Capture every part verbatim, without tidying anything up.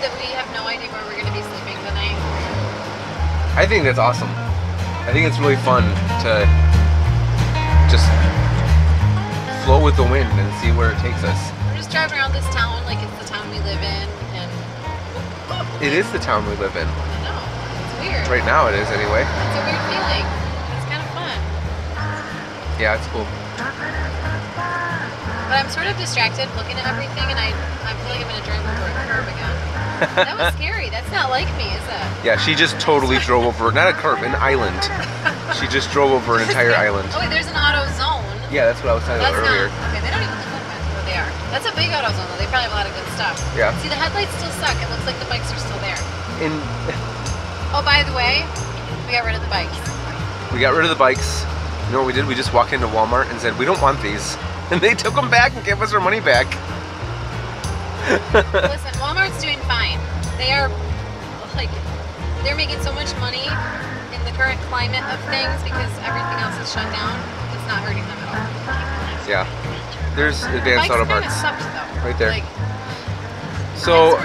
that we have no idea where we're going to be sleeping tonight. I think that's awesome. I think it's really fun to just flow with the wind and see where it takes us. We're just driving around this town like it's the town we live in. And it is the town we live in. I know. It's weird. Right now it is, anyway. It's a weird feeling. It's kind of fun. Yeah, it's cool. But I'm sort of distracted looking at everything, and I, I feel like I'm gonna drive over a curb again. That was scary. That's not like me, is that? Yeah, she just totally drove over, not a curb, an island. She just drove over an entire island. Oh wait, there's an AutoZone. Yeah, that's what I was talking that's about not, earlier. Okay, they don't even look like where they are. That's a big AutoZone, though. They probably have a lot of good stuff. Yeah. See, the headlights still suck. It looks like the bikes are still there. And oh, by the way, we got rid of the bikes. We got rid of the bikes. You know what we did? We just walked into Walmart and said, we don't want these. And they took them back and gave us our money back. Listen, Walmart's doing fine. They are, like, they're making so much money in the current climate of things because everything else is shut down. It's not hurting them at all. Yeah. There's Advanced Auto Parts. Sucked, though. Right there. Like, so,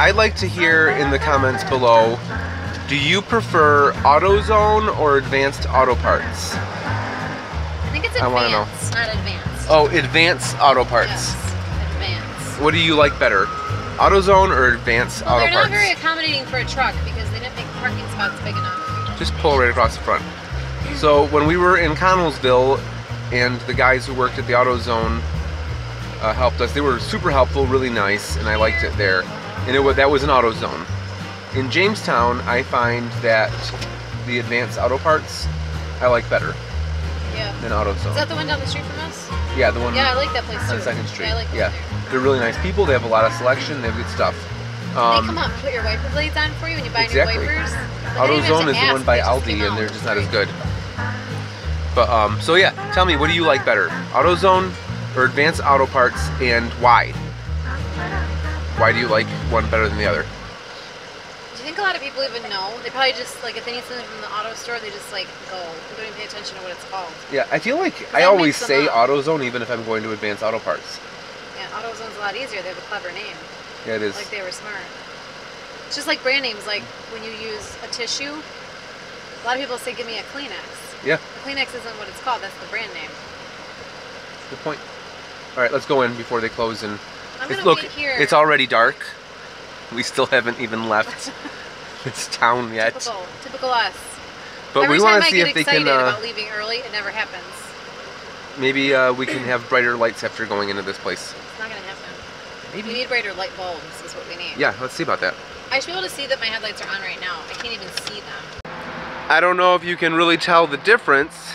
I'd like to hear in the comments below, do you prefer AutoZone or Advanced Auto Parts? I think it's Advanced, not Advanced. Oh, Advanced Auto Parts. Yes, Advanced. What do you like better, AutoZone or Advanced well, Auto Parts? They're not very accommodating for a truck because they didn't make parking spots big enough. Just pull right across the front. So when we were in Connellsville, and the guys who worked at the AutoZone uh, helped us, they were super helpful, really nice, and I liked it there. And it was, that was an AutoZone. In Jamestown, I find that the Advanced Auto Parts I like better. Yeah. Than AutoZone. Is that the one down the street from us? Yeah, the one. Yeah, I like that place too. On Second Street. Yeah, I like that. Yeah, they're really nice people. They have a lot of selection. They have good stuff. Um, they come out and put your wiper blades on for you when you buy exactly. new wipers. But AutoZone is the one by Aldi, and they're just not as good. But um, so yeah, tell me, what do you like better, AutoZone or Advanced Auto Parts, and why? Why do you like one better than the other? Do you think a lot of people even know? They probably just, like, if they need something from the auto store, they just, like, go. They don't even pay attention to what it's called. Yeah, I feel like I always say up. AutoZone even if I'm going to Advanced Auto Parts. Yeah, AutoZone's a lot easier. They have a clever name. Yeah, it is. Like, they were smart. It's just like brand names. Like, when you use a tissue, a lot of people say, give me a Kleenex. Yeah. The Kleenex isn't what it's called. That's the brand name. Good point. All right, let's go in before they close. And I'm gonna look, wait here. It's already dark. We still haven't even left this town yet. Typical, typical us. But every we want to see if they can. Every time I get excited about leaving early, it never happens. Maybe uh, we can have brighter lights after going into this place. It's not going to happen. Maybe. We need brighter light bulbs is what we need. Yeah, let's see about that. I should be able to see that my headlights are on right now. I can't even see them. I don't know if you can really tell the difference,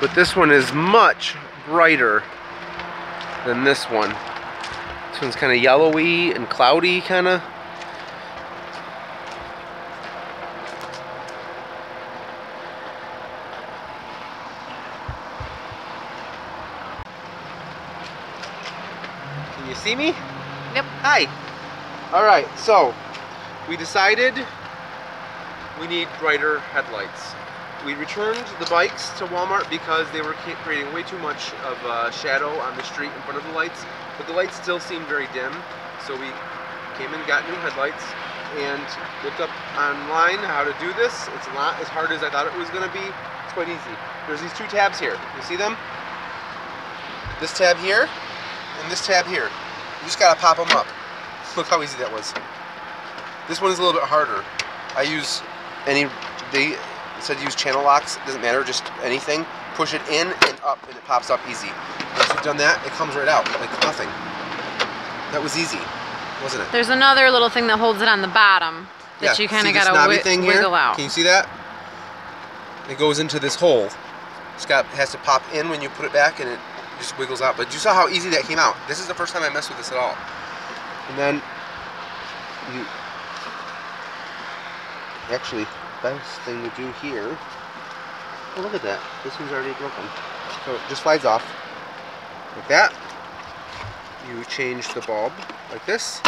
but this one is much brighter than this one. This one's kind of yellowy and cloudy, kind of. Can you see me? Yep. Hi. All right, so we decided we need brighter headlights. We returned the bikes to Walmart because they were creating way too much of a shadow on the street in front of the lights. But the lights still seemed very dim, so we came and got new headlights and looked up online how to do this. It's not as hard as I thought it was going to be. It's quite easy. There's these two tabs here. You see them? This tab here and this tab here. You just got to pop them up. Look how easy that was. This one is a little bit harder. I use any... They said use channel locks. It doesn't matter, just anything. Push it in and up and it pops up easy. Once you've done that, it comes right out like nothing. That was easy, wasn't it? There's another little thing that holds it on the bottom that yeah. you kind of got to wiggle here? out. Can you see that? It goes into this hole. It's got, it has to pop in when you put it back and it just wiggles out. But you saw how easy that came out. This is the first time I messed with this at all. And then you actually, best thing to do here. Oh, look at that. This one's already broken. So it just slides off. Like that. You change the bulb like this.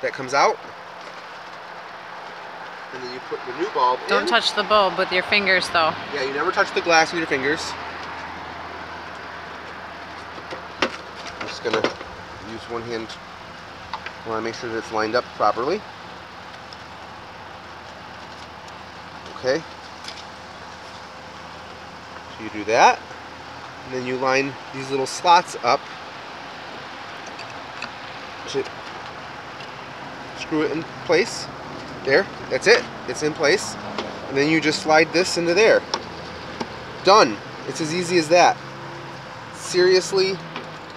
That comes out. And then you put the new bulb in. Don't touch the bulb with your fingers, though. Yeah, you never touch the glass with your fingers. I'm just going to use one hand I want to make sure that it's lined up properly. Okay. So you do that. And then you line these little slots up to screw it in place. There. That's it. It's in place. And then you just slide this into there. Done. It's as easy as that. Seriously,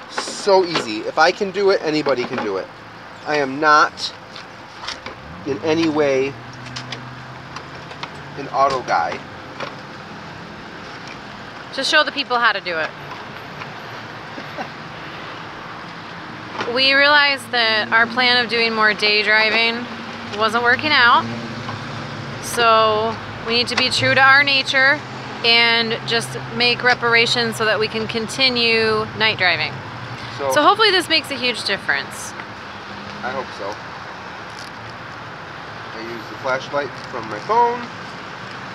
so easy. If I can do it, anybody can do it. I am not in any way an auto guy. Just show the people how to do it. We realized that our plan of doing more day driving wasn't working out. So we need to be true to our nature and just make reparations so that we can continue night driving. So, so hopefully this makes a huge difference. I hope so. I use the flashlight from my phone.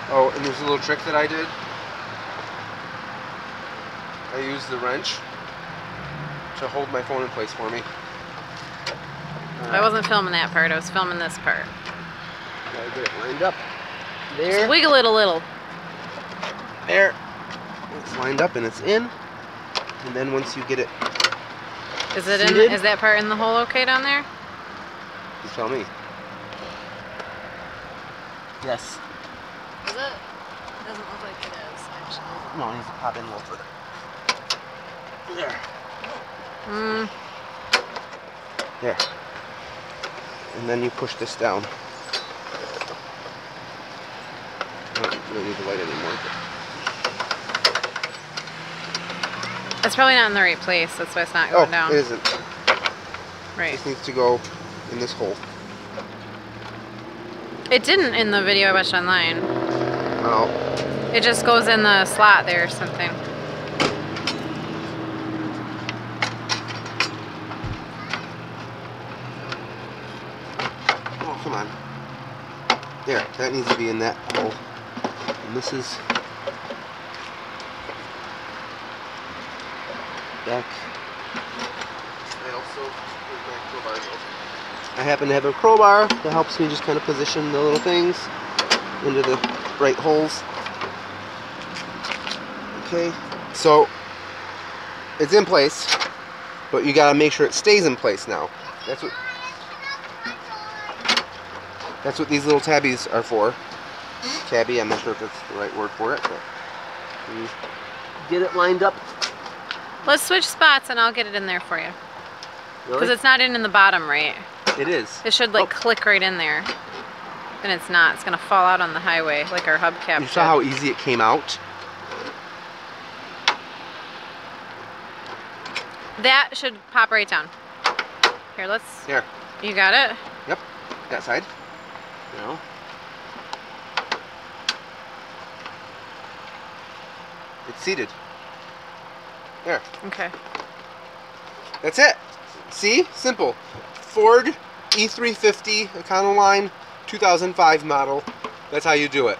Oh, and there's a little trick that I did. I used the wrench to hold my phone in place for me. Uh, I wasn't filming that part. I was filming this part. Gotta get it lined up. There. Just wiggle it a little. There. It's lined up and it's in. And then once you get it Is it seated, in, is that part in the hole okay down there? You tell me. Yes. Is it? It doesn't look like it is, actually. No, it needs to pop in a little further. There. Mm. There. And then you push this down. I don't really need the light anymore. It's probably not in the right place, that's why it's not going oh, down. It isn't. Right. It just needs to go in this hole. It didn't in the video I watched online. Oh. It just goes in the slot there or something. Oh, come on. There, that needs to be in that hole. And this is back. I also put my crowbar. I happen to have a crowbar that helps me just kind of position the little things into the right holes. Okay, so it's in place, but you gotta make sure it stays in place now. That's what that's what these little tabbies are for. Tabby, I'm not sure if that's the right word for it, but you get it lined up. Let's switch spots and I'll get it in there for you. Because really? It's not in, in the bottom right. It is. It should like oh. click right in there. And it's not. It's going to fall out on the highway like our hubcap. You saw how easy it came out? That should pop right down. Here, let's... Here. You got it? Yep. That side. No. It's seated. There. Okay. That's it. See? Simple. Ford E three fifty Econoline two thousand five model. That's how you do it.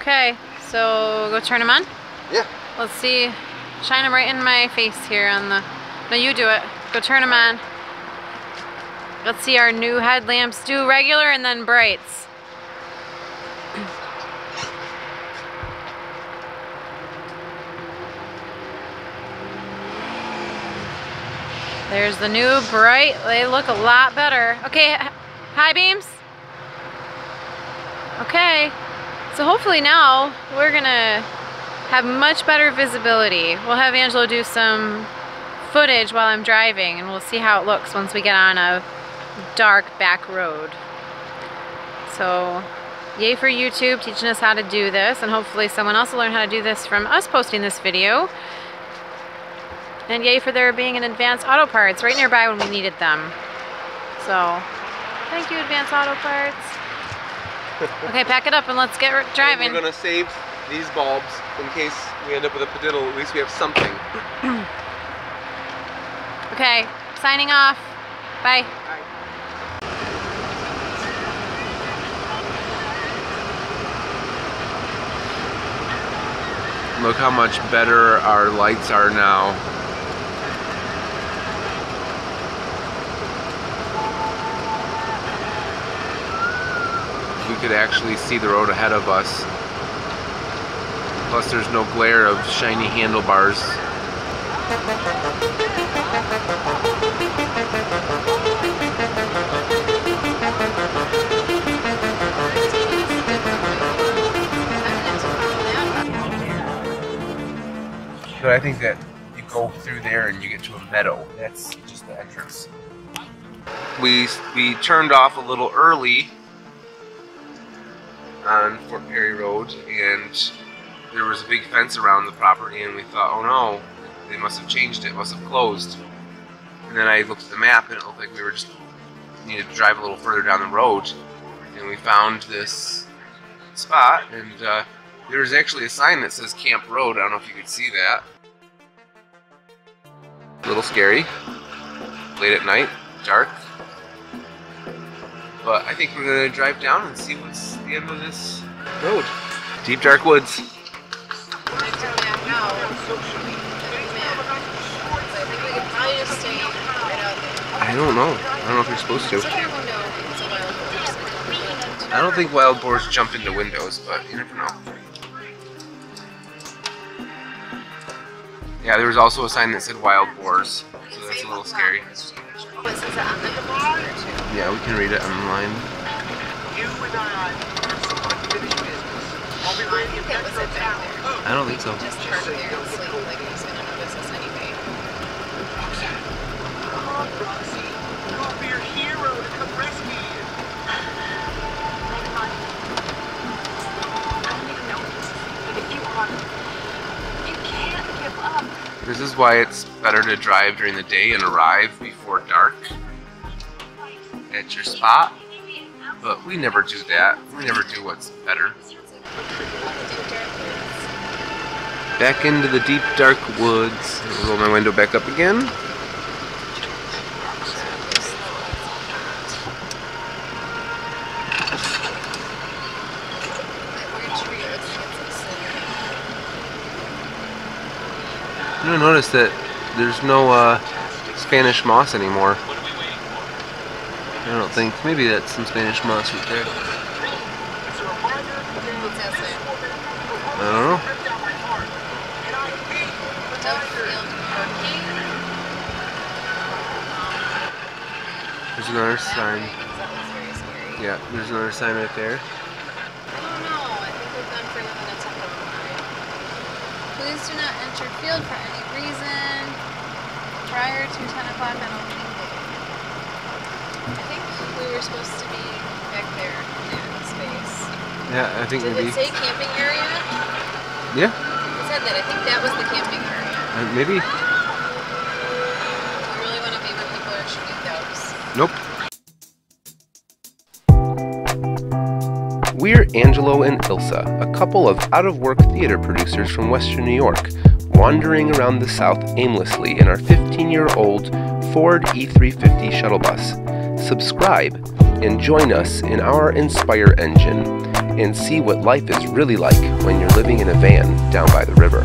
Okay. So, go turn them on? Yeah. Let's see. Shine them right in my face here on the... No, you do it. Go turn them on. Let's see our new headlamps do regular and then brights. There's the new bright. They look a lot better. Okay, high beams. Okay, so hopefully now we're gonna have much better visibility. We'll have Angelo do some footage while I'm driving and we'll see how it looks once we get on a dark back road. So yay for YouTube teaching us how to do this, and hopefully someone else will learn how to do this from us posting this video. And yay for there being an Advanced Auto Parts right nearby when we needed them. So, thank you, Advanced Auto Parts. Okay, pack it up and let's get driving. And we're going to save these bulbs in case we end up with a padiddle. At least we have something. Okay, signing off. Bye. Bye. Look how much better our lights are now. we could actually see the road ahead of us. Plus there's no glare of shiny handlebars. But I think that you go through there and you get to a meadow. That's just the entrance. We, we turned off a little early on Fort Perry Road, and there was a big fence around the property, and we thought, oh no, they must have changed it, must have closed. And then I looked at the map and it looked like we were just needed to drive a little further down the road, and we found this spot, and uh, there was actually a sign that says Camp Road. I don't know if you could see that. A little scary, late at night, dark. But I think we're gonna drive down and see what's the end of this road. Deep dark woods. I don't know. I don't know if you're supposed to. I don't think wild boars jump into windows, but you never know. Yeah, there was also a sign that said wild boars, so that's a little scary. Yeah, we can read it online. I don't think so. This is why it's better to drive during the day and arrive before dark at your spot, but we never do that. We never do what's better. Back into the deep dark woods. I'll roll my window back up again. I noticed that there's no uh, Spanish moss anymore. I don't think. Maybe that's some Spanish moss right there. I don't know. There's another sign. Yeah, there's another sign right there. Please do not enter field for any reason prior to ten o'clock on opening day. I think we were supposed to be back there in that space. Yeah, I think maybe. Did it say camping area? Yeah. It said that. I think that was the camping area. Uh, maybe. You really want to be when people are shooting dogs. Nope. We're Angelo and Ilsa, a couple of out-of-work theater producers from Western New York, wandering around the South aimlessly in our fifteen-year-old Ford E three fifty shuttle bus. Subscribe and join us in our Inspire engine and see what life is really like when you're living in a van down by the river.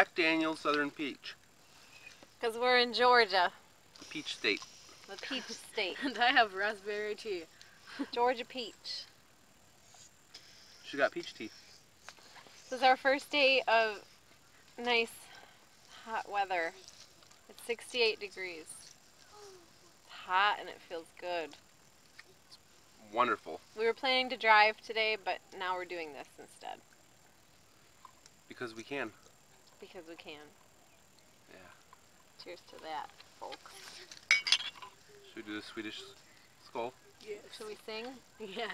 Jack Daniel's Southern Peach. Because we're in Georgia. Peach State. The Peach State. And I have raspberry tea. Georgia Peach. She got peach tea. This is our first day of nice hot weather. It's sixty-eight degrees. It's hot and it feels good. It's wonderful. We were planning to drive today, but now we're doing this instead. Because we can. Because we can. Yeah. Cheers to that, folks. Should we do the Swedish skull? Yes. Should we sing? Yes.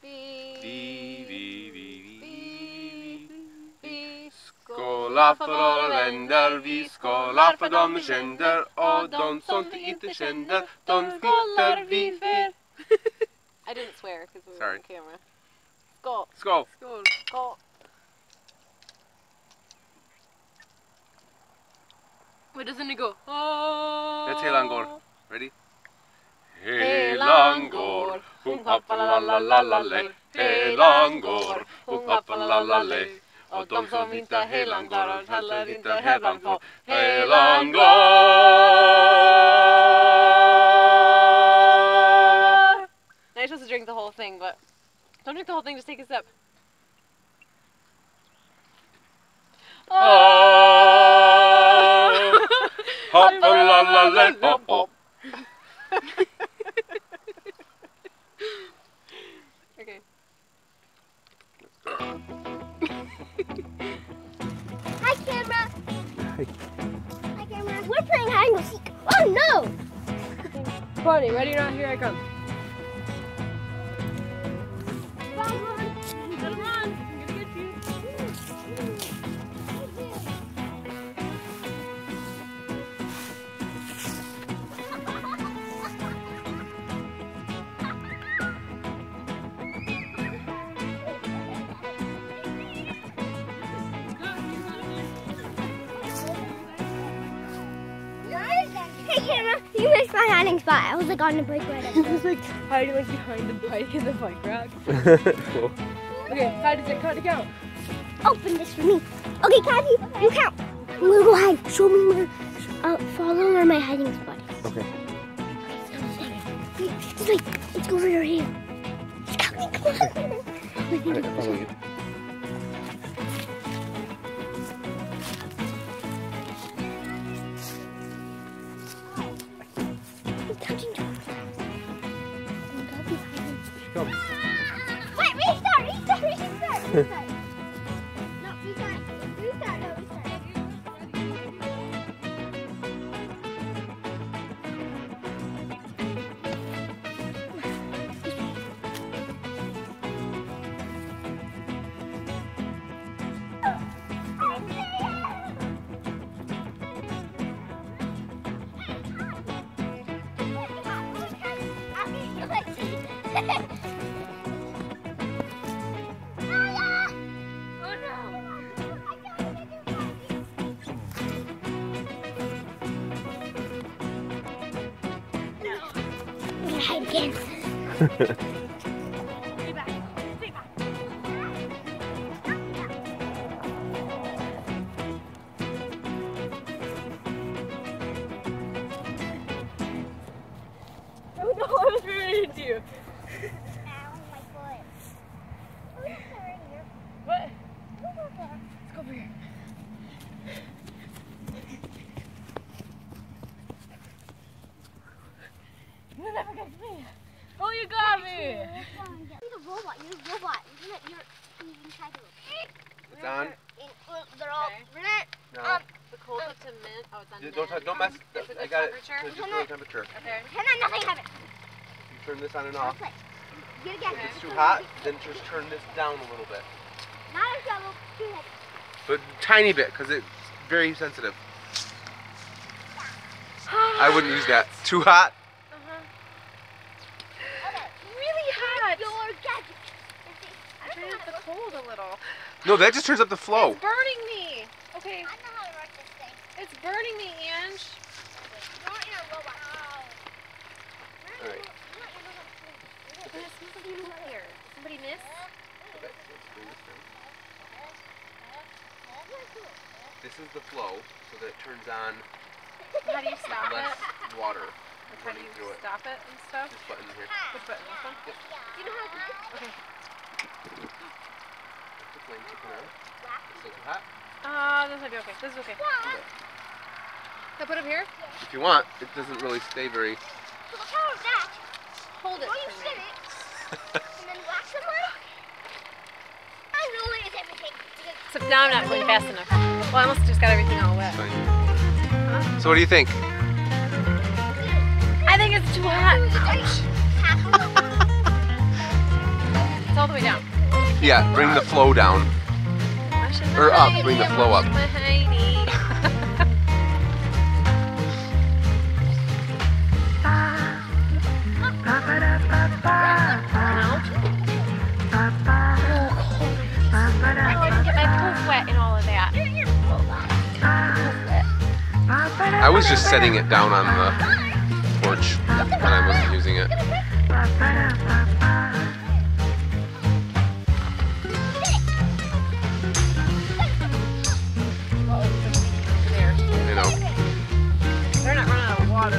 Be, be, be, be, be, be. Skåla för våra länder, vi skålar för dem vi känner. Och de som vi inte känner, de skålar vi för. I didn't swear because we were Sorry. on camera. Skål. Skål. Skål. Skål. Where doesn't it go? Oh. That's Helangor. Ready? Helangor, hung up a la la la la le. Helangor, hung up a la la le. Och de som inte helangor, heller inte helangor. Helangor! Now you're supposed to drink the whole thing, but don't drink the whole thing, just take a sip. Oh! Hop a la la le, pop pop. Okay. Hi, camera. Hi. Hi, camera. We're playing hide and go seek. Oh no! Party, ready or not? Here I come. Come on, come on. I'm gonna get you. My hiding spot. I was like on the bike right up. I was like hiding like behind the bike in the bike rack. Cool. Okay, how does it kind of count? Open this for me. Okay, Kathy, you count. I'm gonna go hide. Show me where, uh, follow where my hiding spot is. Okay. It's like, let's go over your here. Come on, come on. Alright, I'll follow you. No, we got it. We got it. We got it. Temperature. Okay. Pretend that nothing happened. You turn this on and off. Get again. If it's too hot, then just turn this down a little bit. Not a double, too much. But a tiny bit, because it's very sensitive. I wouldn't use that. Too hot? Uh-huh. Okay. Really hot. Your gadget. I turned up the cold a little. No, that just turns up the flow. It's burning me. Okay. I know how to work this thing. It's burning me, Ange. All right. Somebody miss? this is the flow, so that it turns on how do you stop less it? water like running how do you through stop it. Stop it and stuff? This button here. This button, this one? Yep. You know how to do it? Okay. The flames are coming out. It's looking hot. Uh, this might be okay. This is okay. Yeah. Can I put it up here? If you want, it doesn't really stay very... Hold it. You spin it, and then wax them up. I know it is everything. Except now I'm not going fast enough. Well, I almost just got everything all wet. Huh? So what do you think? I think it's too hot. Ouch. It's all the way down. Yeah, bring the flow down. Or up, bring the flow up. I was just setting it down on the porch when I wasn't using it. You know. They're not running out of water.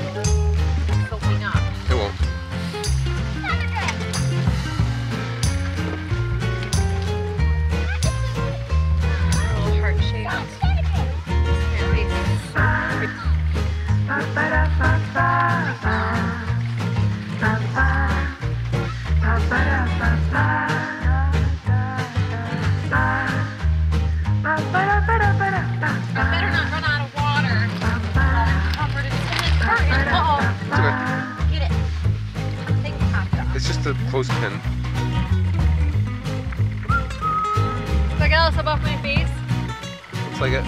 Hopefully not. It won't. Little heart shaped. The clothespin. So I got this above my face. Looks like it.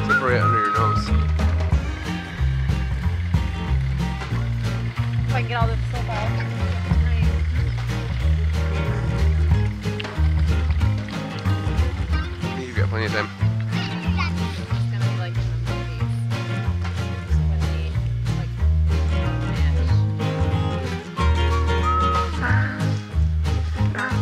It's like right under your nose. If I can get all this stuff out. Nice. You've got plenty of time. It's gonna be like you're going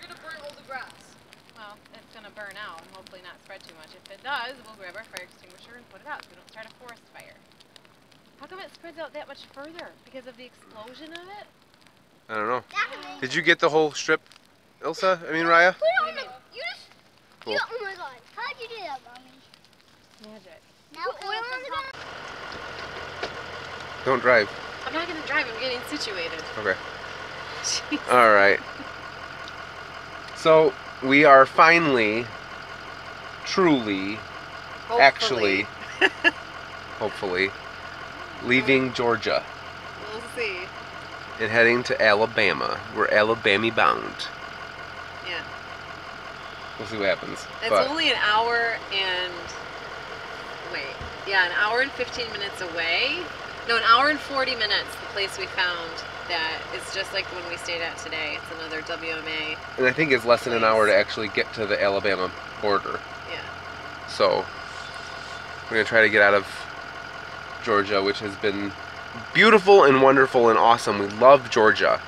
to burn all the grass. Well, it's going to burn out and hopefully not spread too much. If it does, we'll grab our fire extinguisher and put it out so we don't start a forest fire. How come it spreads out that much further? Because of the explosion of it? I don't know. Did you get the whole strip, Ilsa? I mean, Raya? Put it on the, you just, cool. You, oh my god. How did you do that, Mommy? Magic. Now oil on the ground. Don't drive. I'm not going to drive. I'm getting situated. Okay. Jeez. All right. So, we are finally, truly, hopefully. actually, hopefully, leaving Georgia. We'll see. And heading to Alabama. We're Alabama bound. Yeah. We'll see what happens. It's but. only an hour and, wait, yeah, an hour and fifteen minutes away. No, an hour and forty minutes, the place we found. That it's just like when we stayed at today. It's another W M A. And I think it's less than an hour to actually get to the Alabama border. Yeah. So we're gonna try to get out of Georgia, which has been beautiful and wonderful and awesome. We love Georgia,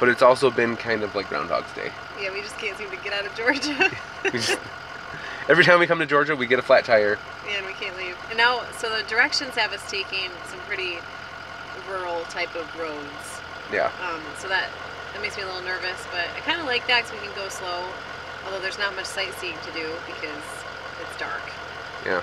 but it's also been kind of like Groundhog's Day. Yeah, we just can't seem to get out of Georgia. we just, every time we come to Georgia, we get a flat tire. Yeah, and we can't leave. And now, so the directions have us taking some pretty rural type of roads. Yeah. Um, so that, that makes me a little nervous, but I kind of like that because we can go slow, although there's not much sightseeing to do because it's dark. Yeah.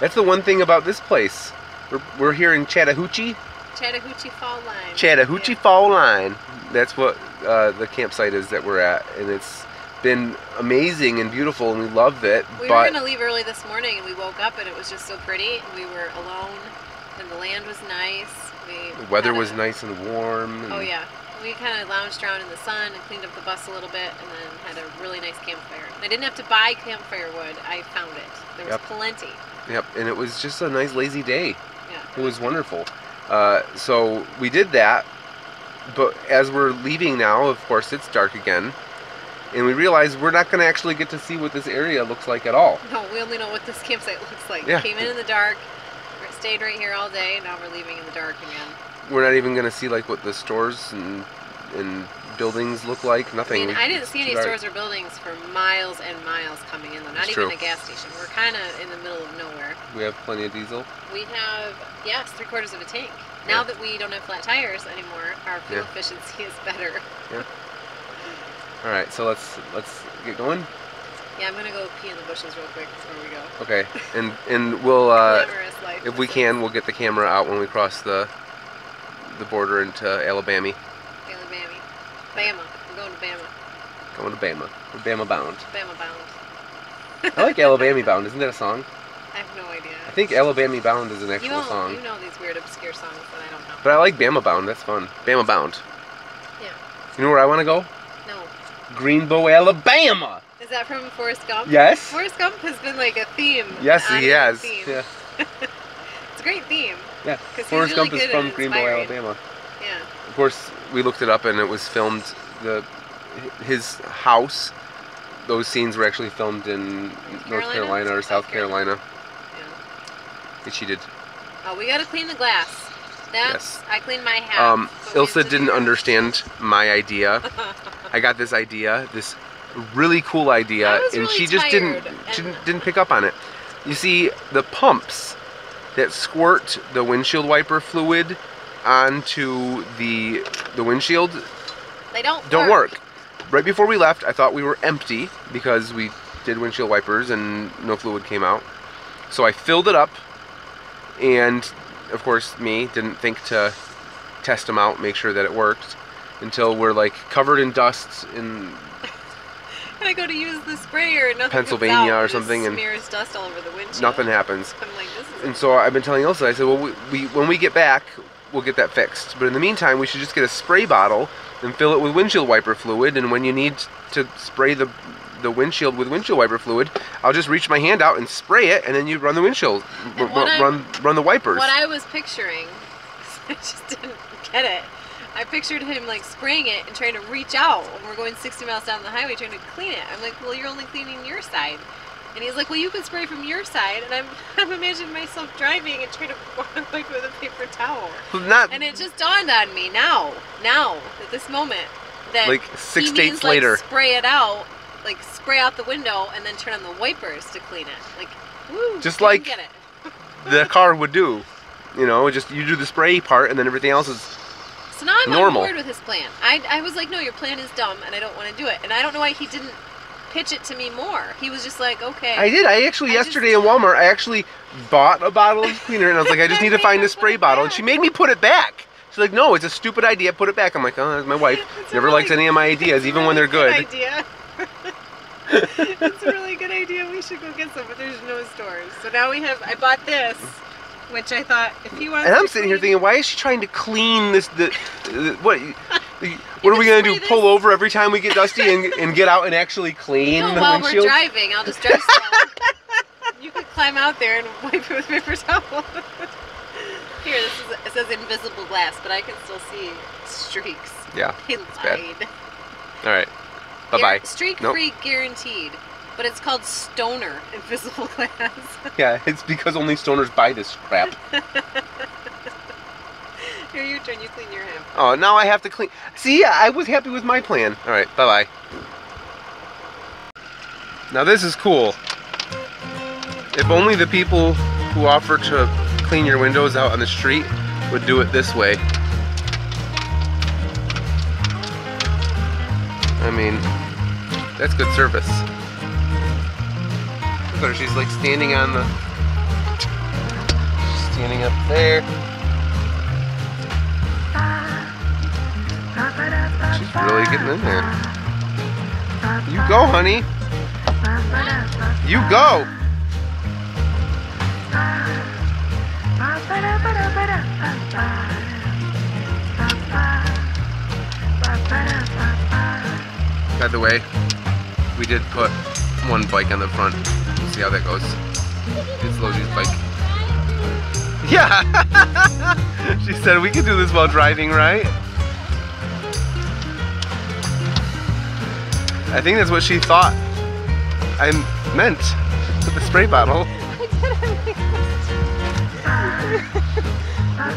That's the one thing about this place. We're, we're here in Chattahoochee. Chattahoochee Fall Line. Chattahoochee yeah. Fall Line. That's what uh, the campsite is that we're at, and it's been amazing and beautiful, and we loved it. We but... were going to leave early this morning, and we woke up, and it was just so pretty, and we were alone, and the land was nice. The weather was nice and warm. And oh yeah, we kind of lounged around in the sun and cleaned up the bus a little bit, and then had a really nice campfire. I didn't have to buy campfire wood; I found it. There was yep. plenty. Yep, and it was just a nice lazy day. Yeah, it was wonderful. Uh, so we did that, But as we're leaving now, of course, it's dark again. And we realize we're not going to actually get to see what this area looks like at all. No, we only know what this campsite looks like. Yeah. We came in in the dark, stayed right here all day, and now we're leaving in the dark again. We're not even going to see like what the stores and, and buildings look like, nothing. I mean, I didn't see any stores or buildings for miles and miles coming in, though. Not even a gas station. We're kind of in the middle of nowhere. We have plenty of diesel. We have, yes, three quarters of a tank. Now yeah. that we don't have flat tires anymore, our fuel yeah. efficiency is better. Yeah. All right, so let's let's get going. Yeah, I'm gonna go pee in the bushes real quick before we go. Okay, and and we'll uh, if we can, we'll get the camera out when we cross the the border into Alabama. Alabama, Bama. I'm going to Bama. Going to Bama. We're Bama bound. Bama bound. I like Alabama bound. Isn't that a song? I have no idea. I think Alabama bound is an actual you song. You know these weird obscure songs that I don't know. But I like Bama bound. That's fun. Bama bound. Yeah. You know where I want to go? Greenbow, Alabama. Is that from Forrest Gump? Yes. Forrest Gump has been like a theme. Yes, he has. Yeah. It's a great theme. Yeah. Forrest Gump is from Greenbow, Alabama. Yeah. Of course, we looked it up, and it was filmed. The his house. Those scenes were actually filmed in North Carolina or South Carolina. Yeah. And she did. Oh, we gotta clean the glass. That's, yes. I cleaned my house. Um, Ilsa didn't understand my idea. I got this idea, this really cool idea, and really she just didn't didn't didn't pick up on it. You see, the pumps that squirt the windshield wiper fluid onto the the windshield they don't don't work. work. Right before we left, I thought we were empty because we did windshield wipers and no fluid came out. So I filled it up, and of course, me didn't think to test them out, make sure that it worked, until we're like covered in dust in. And I go to use the sprayer and nothing Pennsylvania comes out, or something, and smears dust all over the windshield. Nothing happens. I'm like, this is and so I've been telling Ilsa, I said, well, we, we when we get back, we'll get that fixed. But in the meantime, we should just get a spray bottle and fill it with windshield wiper fluid. And when you need to spray the the windshield with windshield wiper fluid, I'll just reach my hand out and spray it, and then you run the windshield, run run the wipers. What I was picturing, I just didn't get it. I pictured him like spraying it and trying to reach out when we're going sixty miles down the highway trying to clean it. I'm like, well, you're only cleaning your side, and he's like, well, you can spray from your side, and I'm I'm imagining myself driving and trying to walk like with a paper towel. Not. And it just dawned on me now, now at this moment that like six he states means, later, like, spray it out. Like spray out the window and then turn on the wipers to clean it. Like, woo, just like get it. The car would do, you know. Just you do the spray part and then everything else is. So now I'm normal. On board with his plan. I I was like, no, your plan is dumb and I don't want to do it. And I don't know why he didn't pitch it to me more. He was just like, okay. I did. I actually I yesterday just, in Walmart I actually bought a bottle of cleaner and I was like, I just I need to find a spray bottle. Back. And she made me put it back. She's like, no, it's a stupid idea. Put it back. I'm like, oh, that's my wife. Never really, likes any of my ideas, even really when they're good. good idea. It's a really good idea. We should go get some, but there's no stores. So now we have. I bought this, which I thought if you want. And I'm sitting clean, here thinking, why is she trying to clean this? The, the what? What are we gonna do? This? Pull over every time we get dusty and, and get out and actually clean you know, the while windshield? While we're driving, I'll just drive slow. You could climb out there and wipe it with paper towel. Here, this is, it says invisible glass, but I can still see streaks. Yeah, they lied. It's bad. All right. Bye-bye. Streak-free nope. guaranteed, but it's called Stoner invisible glass. Yeah, it's because only stoners buy this crap. Here, your turn. You clean your hand. Oh, now I have to clean. See, yeah, I was happy with my plan. All right, bye-bye. Now this is cool. If only the people who offer to clean your windows out on the street would do it this way. I mean, that's good service. Look at her, she's like standing on the... She's standing up there. She's really getting in there. You go, honey. You go! By the way, we did put one bike on the front. We'll see how that goes. It's Logie's bike. Yeah! She said we could do this while driving, right? I think that's what she thought I meant with the spray bottle. I didn't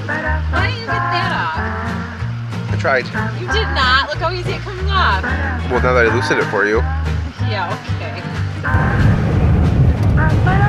mean that. Why didn't you get that off? I tried. You did not. Look how easy it comes off. Well, now that I loosened it for you. Yeah, okay.